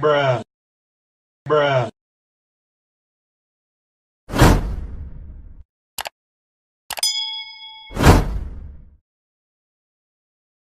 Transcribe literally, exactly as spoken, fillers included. bruh bruh